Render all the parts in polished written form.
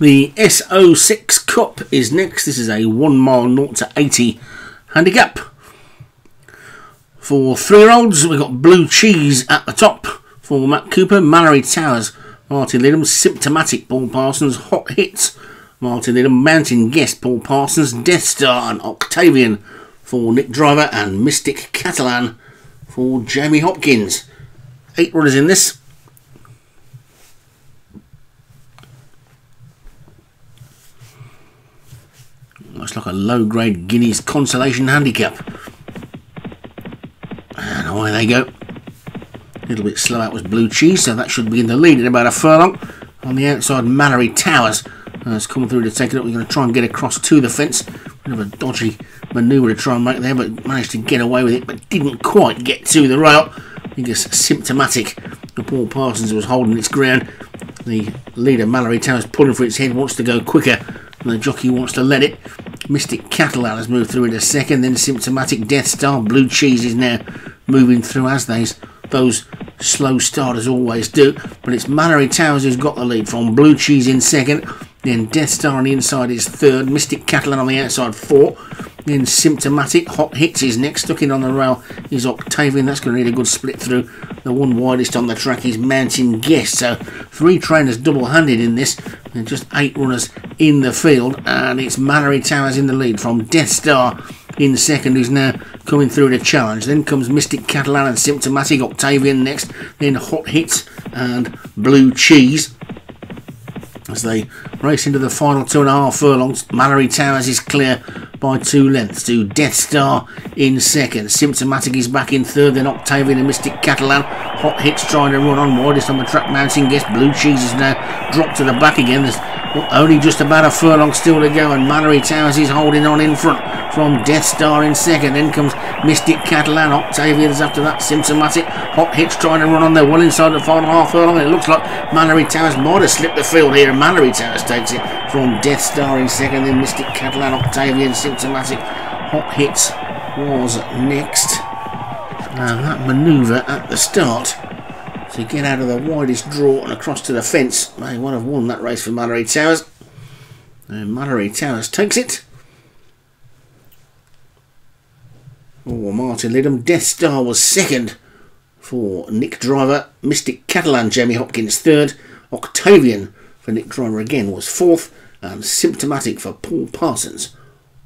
The SO6 Cup is next. This is a 1 mile 0 to 80 handicap. For 3-year-olds, we've got Blue Cheese at the top for Matt Cooper, Mallory Towers, Martin Lidham, Symptomatic, Paul Parsons, Hot Hits, Martin Lidham, Mountain Guest, Paul Parsons, Death Star and Octavian for Nick Driver, and Mystic Catalan for Jamie Hopkins. 8 runners in this. Looks like a low-grade Guineas consolation handicap. And away they go. A little bit slow out was Blue Cheese, so that should be in the lead at about a furlong. On the outside, Mallory Towers has come through to take it up. We're going to try and get across to the fence. Bit of a dodgy manoeuvre to try and make there, but managed to get away with it, but didn't quite get to the rail. I guess Symptomatic. The Paul Parsons was holding its ground. The leader, Mallory Towers, pulling for its head, wants to go quicker, and the jockey wants to let it. Mystic Catalan has moved through in a second, then Symptomatic, Death Star. Blue Cheese is now moving through, as those slow starters always do. But it's Mallory Towers who's got the lead from Blue Cheese in second, then Death Star on the inside is third, Mystic Catalan on the outside 4, then Symptomatic. Hot Hits is next. Stuck in on the rail is Octavian. That's going to need a good split through. The one widest on the track is Mountain Guest. So 3 trainers double-handed in this. There are just 8 runners in the field, and it's Mallory Towers in the lead from Death Star in second, who's now coming through the challenge. Then comes Mystic Catalan and Symptomatic, Octavian next, then Hot Hits and Blue Cheese. As they race into the final 2.5 furlongs, Mallory Towers is clear by 2 lengths to Death Star in second. Symptomatic is back in third, then Octavian and Mystic Catalan. Hot Hits trying to run on widest on the track, Mountain Guest. Blue Cheese is now dropped to the back again. There's only just about a furlong still to go, and Mallory Towers is holding on in front from Death Star in second. Then comes Mystic Catalan, Octavian's after that, Symptomatic. Hot Hits trying to run on there well inside the final half furlong. It looks like Mallory Towers might have slipped the field here, and Mallory Towers takes it from Death Star in second, then Mystic Catalan, Octavian, Symptomatic. Hot Hits was next. Now that manoeuvre at the start to get out of the widest draw and across to the fence may well have won that race for Mallory Towers. And Mallory Towers takes it. Oh, Martin Lidham. Death Star was second for Nick Driver. Mystic Catalan, Jamie Hopkins third. Octavian for Nick Driver again was fourth. And Symptomatic for Paul Parsons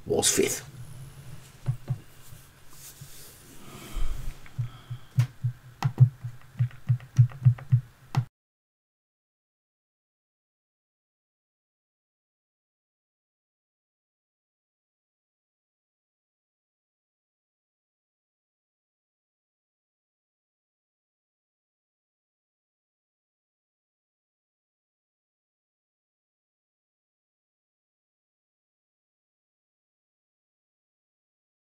was fifth.